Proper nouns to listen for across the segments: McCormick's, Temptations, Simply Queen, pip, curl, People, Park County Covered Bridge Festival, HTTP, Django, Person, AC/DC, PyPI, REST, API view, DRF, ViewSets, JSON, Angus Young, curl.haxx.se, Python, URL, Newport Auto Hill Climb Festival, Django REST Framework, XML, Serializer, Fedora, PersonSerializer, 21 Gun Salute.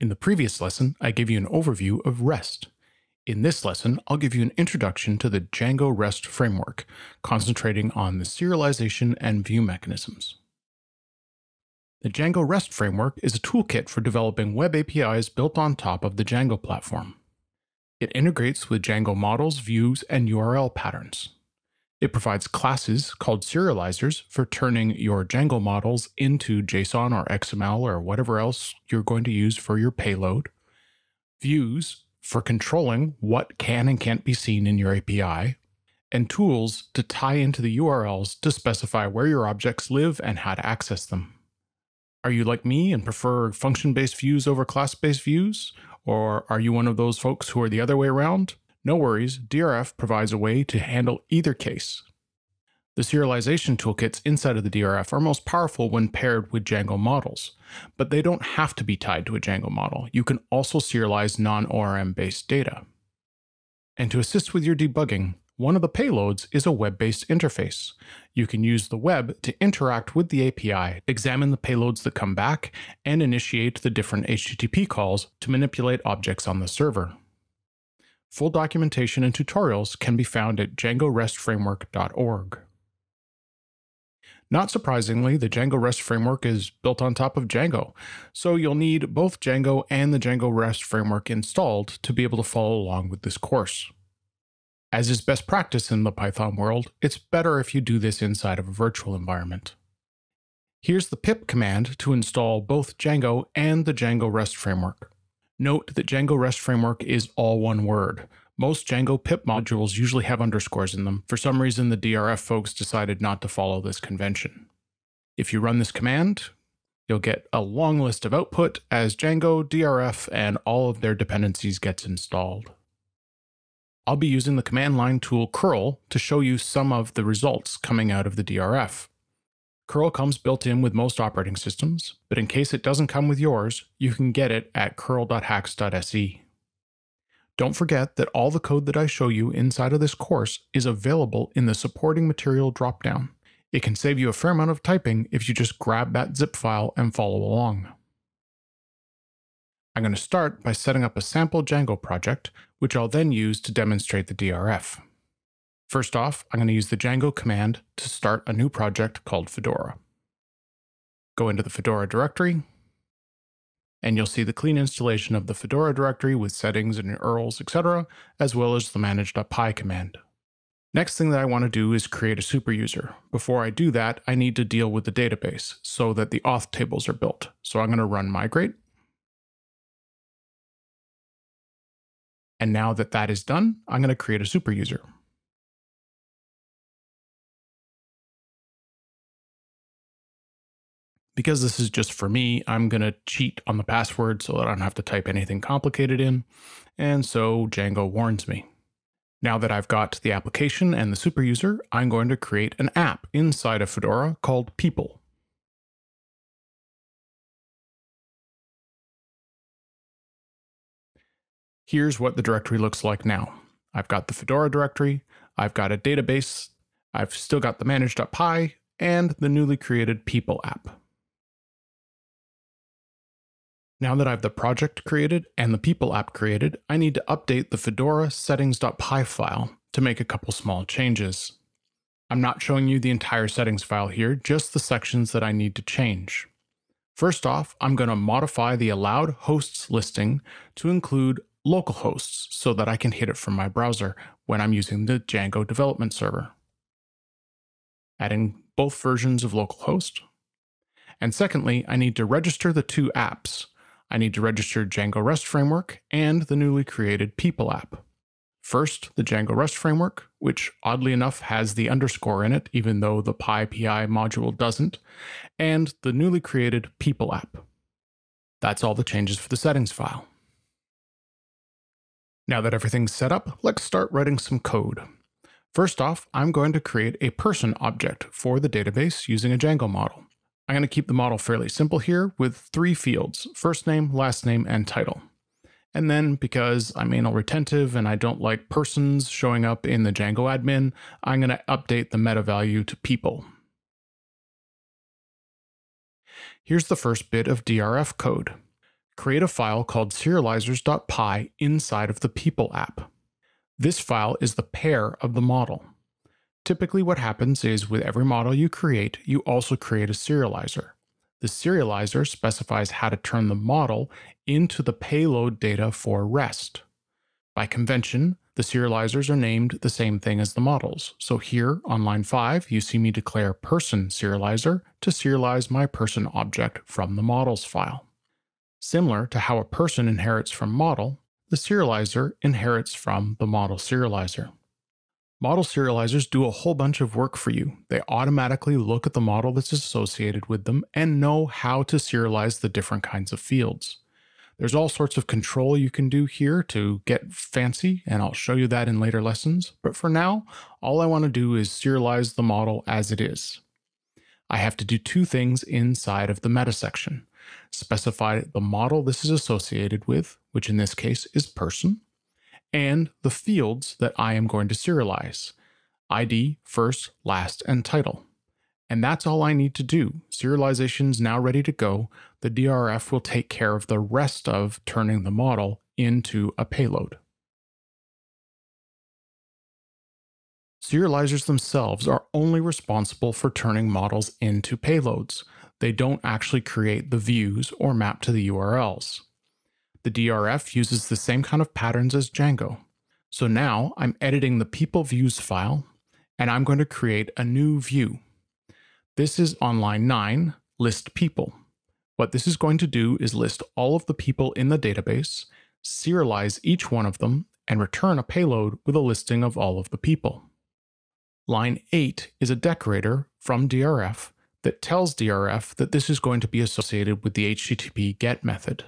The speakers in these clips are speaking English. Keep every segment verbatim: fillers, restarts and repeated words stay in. In the previous lesson, I gave you an overview of REST. In this lesson, I'll give you an introduction to the Django REST framework, concentrating on the serialization and view mechanisms. The Django REST framework is a toolkit for developing web A P Is built on top of the Django platform. It integrates with Django models, views, and U R L patterns. It provides classes called serializers for turning your Django models into JSON or X M L or whatever else you're going to use for your payload. Views for controlling what can and can't be seen in your A P I. And tools to tie into the U R Ls to specify where your objects live and how to access them. Are you like me and prefer function-based views over class-based views? Or are you one of those folks who are the other way around? No worries, D R F provides a way to handle either case. The serialization toolkits inside of the D R F are most powerful when paired with Django models, but they don't have to be tied to a Django model. You can also serialize non-O R M-based data. And to assist with your debugging, one of the payloads is a web-based interface. You can use the web to interact with the A P I, examine the payloads that come back, and initiate the different H T T P calls to manipulate objects on the server. Full documentation and tutorials can be found at django rest framework dot org. Not surprisingly, the Django REST framework is built on top of Django, so you'll need both Django and the Django REST framework installed to be able to follow along with this course. As is best practice in the Python world, it's better if you do this inside of a virtual environment. Here's the pip command to install both Django and the Django REST framework. Note that Django REST Framework is all one word. Most Django pip modules usually have underscores in them. For some reason, the D R F folks decided not to follow this convention. If you run this command, you'll get a long list of output as Django, D R F, and all of their dependencies gets installed. I'll be using the command line tool curl to show you some of the results coming out of the D R F. Curl comes built in with most operating systems, but in case it doesn't come with yours, you can get it at curl dot haxx dot S E. Don't forget that all the code that I show you inside of this course is available in the supporting material dropdown. It can save you a fair amount of typing if you just grab that zip file and follow along. I'm going to start by setting up a sample Django project, which I'll then use to demonstrate the D R F. First off, I'm going to use the Django command to start a new project called Fedora. Go into the Fedora directory, and you'll see the clean installation of the Fedora directory with settings and U R Ls, et cetera, as well as the manage.py command. Next thing that I want to do is create a superuser. Before I do that, I need to deal with the database so that the auth tables are built. So I'm going to run migrate. And now that that is done, I'm going to create a superuser. Because this is just for me, I'm going to cheat on the password so that I don't have to type anything complicated in, and so Django warns me. Now that I've got the application and the superuser, I'm going to create an app inside of Fedora called People. Here's what the directory looks like now. I've got the Fedora directory, I've got a database, I've still got the manage.py, and the newly created People app. Now that I have the project created and the People app created, I need to update the Fedora settings.py file to make a couple small changes. I'm not showing you the entire settings file here, just the sections that I need to change. First off, I'm going to modify the allowed hosts listing to include local hosts so that I can hit it from my browser when I'm using the Django development server. Adding both versions of localhost. And secondly, I need to register the two apps. I need to register Django REST Framework and the newly created People app. First, the Django REST Framework, which oddly enough has the underscore in it, even though the PyPI module doesn't, and the newly created People app. That's all the changes for the settings file. Now that everything's set up, let's start writing some code. First off, I'm going to create a person object for the database using a Django model. I'm going to keep the model fairly simple here with three fields, first name, last name, and title. And then because I'm anal retentive and I don't like persons showing up in the Django admin, I'm going to update the meta value to people. Here's the first bit of D R F code. create a file called serializers.py inside of the People app. This file is the pair of the model. Typically what happens is with every model you create, you also create a serializer. The serializer specifies how to turn the model into the payload data for REST. By convention, the serializers are named the same thing as the models. So here on line five, you see me declare PersonSerializer to serialize my person object from the models file. Similar to how a person inherits from model, the serializer inherits from the model serializer. Model serializers do a whole bunch of work for you. They automatically look at the model that's associated with them and know how to serialize the different kinds of fields. There's all sorts of control you can do here to get fancy, and I'll show you that in later lessons. But for now, all I want to do is serialize the model as it is. I have to do two things inside of the meta section. Specify the model this is associated with, which in this case is person, and the fields that I am going to serialize: I D, first, last, and title. And that's all I need to do. Serialization's now ready to go. The D R F will take care of the rest of turning the model into a payload. Serializers themselves are only responsible for turning models into payloads. They don't actually create the views or map to the U R Ls. The D R F uses the same kind of patterns as Django. So now I'm editing the people views file, and I'm going to create a new view. This is on line nine, list people. What this is going to do is list all of the people in the database, serialize each one of them, and return a payload with a listing of all of the people. Line eight is a decorator from D R F that tells D R F that this is going to be associated with the H T T P get method.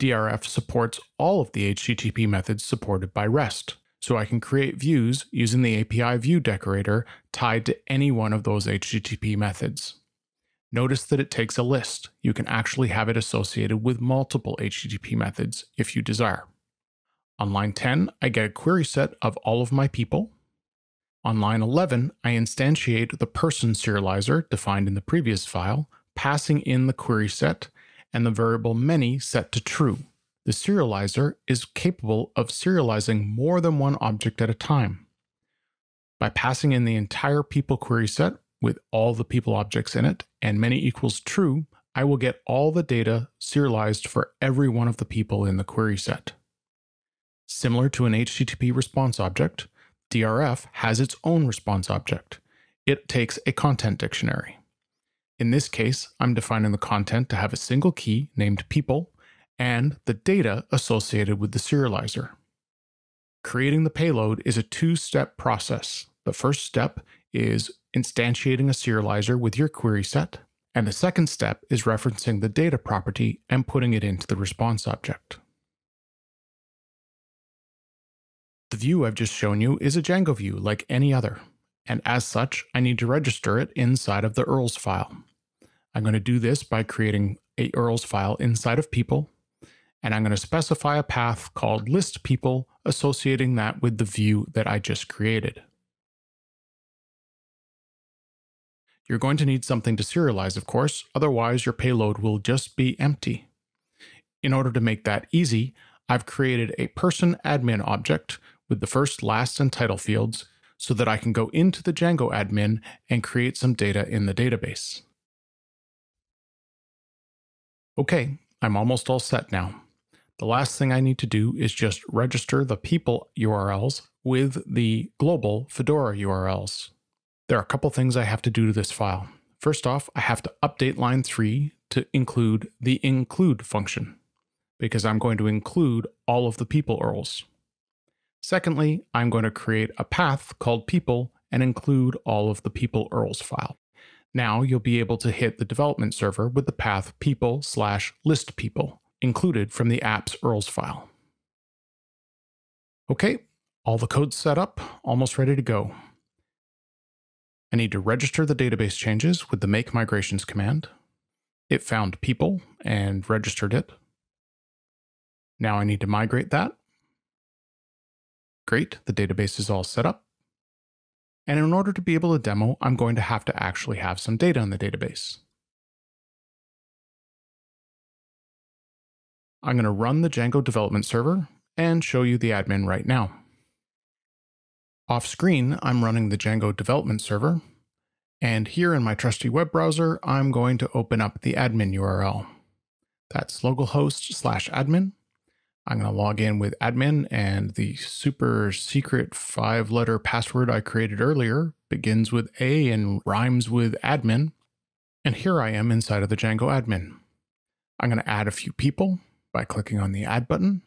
D R F supports all of the H T T P methods supported by REST. So I can create views using the A P I view decorator tied to any one of those H T T P methods. Notice that it takes a list. You can actually have it associated with multiple H T T P methods if you desire. On line ten, I get a query set of all of my people. On line eleven, I instantiate the person serializer defined in the previous file, passing in the query set and the variable many set to true. The serializer is capable of serializing more than one object at a time. By passing in the entire people query set with all the people objects in it and many equals true, I will get all the data serialized for every one of the people in the query set. Similar to an H T T P response object, D R F has its own response object. It takes a content dictionary. In this case, I'm defining the content to have a single key named people and the data associated with the serializer. Creating the payload is a two-step process. The first step is instantiating a serializer with your query set, and the second step is referencing the data property and putting it into the response object. The view I've just shown you is a Django view like any other, and as such, I need to register it inside of the U R Ls file. I'm going to do this by creating a U R Ls file inside of people, and I'm going to specify a path called list people, associating that with the view that I just created. You're going to need something to serialize, of course, otherwise your payload will just be empty. In order to make that easy, I've created a person admin object with the first, last, and title fields so that I can go into the Django admin and create some data in the database. Okay, I'm almost all set now. The last thing I need to do is just register the people U R Ls with the global Fedora U R Ls. There are a couple things I have to do to this file. First off, I have to update line three to include the include function, because I'm going to include all of the people U R Ls. Secondly, I'm going to create a path called people and include all of the people U R Ls file. Now you'll be able to hit the development server with the path people slash list people included from the app's U R Ls file. Okay, all the code's set up, almost ready to go. I need to register the database changes with the make migrations command. It found people and registered it. Now I need to migrate that. Great, the database is all set up. And in order to be able to demo, I'm going to have to actually have some data in the database. I'm going to run the Django development server and show you the admin right now. Off screen, I'm running the Django development server, and here in my trusty web browser, I'm going to open up the admin U R L. That's localhost slash admin. I'm going to log in with admin, and the super secret five letter password I created earlier begins with A and rhymes with admin. And here I am inside of the Django admin. I'm going to add a few people by clicking on the add button.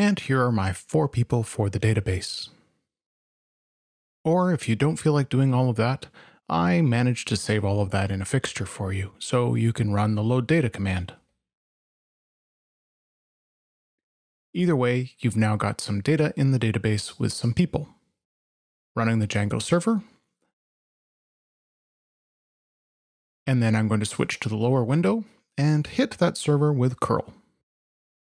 And here are my four people for the database. Or if you don't feel like doing all of that, I managed to save all of that in a fixture for you, so you can run the load data command. Either way, you've now got some data in the database with some people. Running the Django server. And then I'm going to switch to the lower window and hit that server with curl.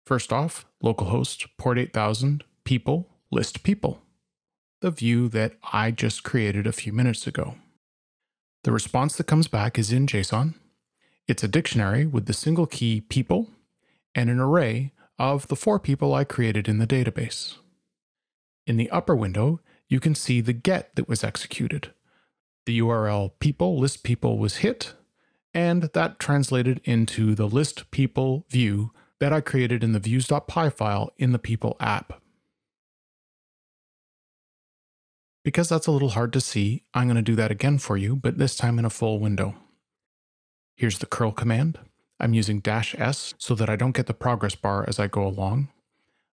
First off, localhost, port eight thousand, people, list people. The view that I just created a few minutes ago. The response that comes back is in JSON. It's a dictionary with the single key people and an array of the four people I created in the database. In the upper window, you can see the get that was executed. The U R L people, list people was hit, and that translated into the list people view that I created in the views.py file in the People app. Because that's a little hard to see, I'm going to do that again for you, but this time in a full window. Here's the curl command. I'm using dash S so that I don't get the progress bar as I go along.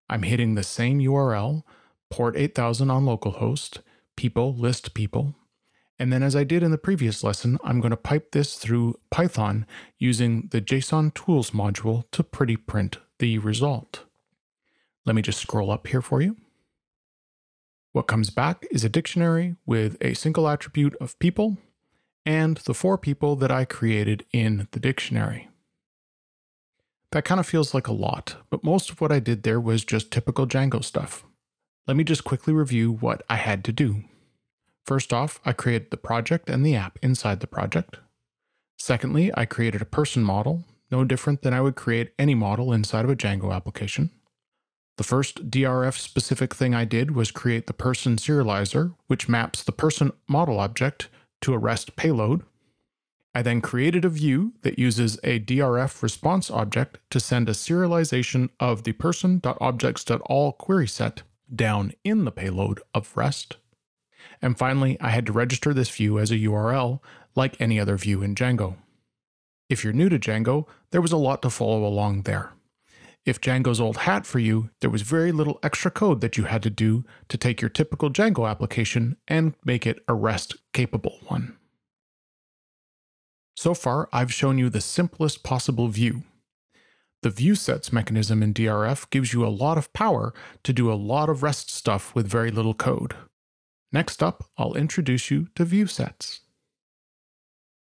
I'm hitting the same U R L, port eight thousand on localhost, people, list people. And then as I did in the previous lesson, I'm going to pipe this through Python using the JSON tools module to pretty print the result. Let me just scroll up here for you. What comes back is a dictionary with a single attribute of people and the four people that I created in the dictionary. That kind of feels like a lot, but most of what I did there was just typical Django stuff. Let me just quickly review what I had to do. First off, I created the project and the app inside the project. Secondly, I created a person model, no different than I would create any model inside of a Django application. The first D R F specific thing I did was create the PersonSerializer, which maps the person model object to a REST payload. I then created a view that uses a D R F response object to send a serialization of the person.objects.all query set down in the payload of REST. And finally, I had to register this view as a U R L, like any other view in Django. If you're new to Django, there was a lot to follow along there. If Django's old hat for you, there was very little extra code that you had to do to take your typical Django application and make it a REST-capable one. So far, I've shown you the simplest possible view. The ViewSets mechanism in D R F gives you a lot of power to do a lot of REST stuff with very little code. Next up, I'll introduce you to ViewSets.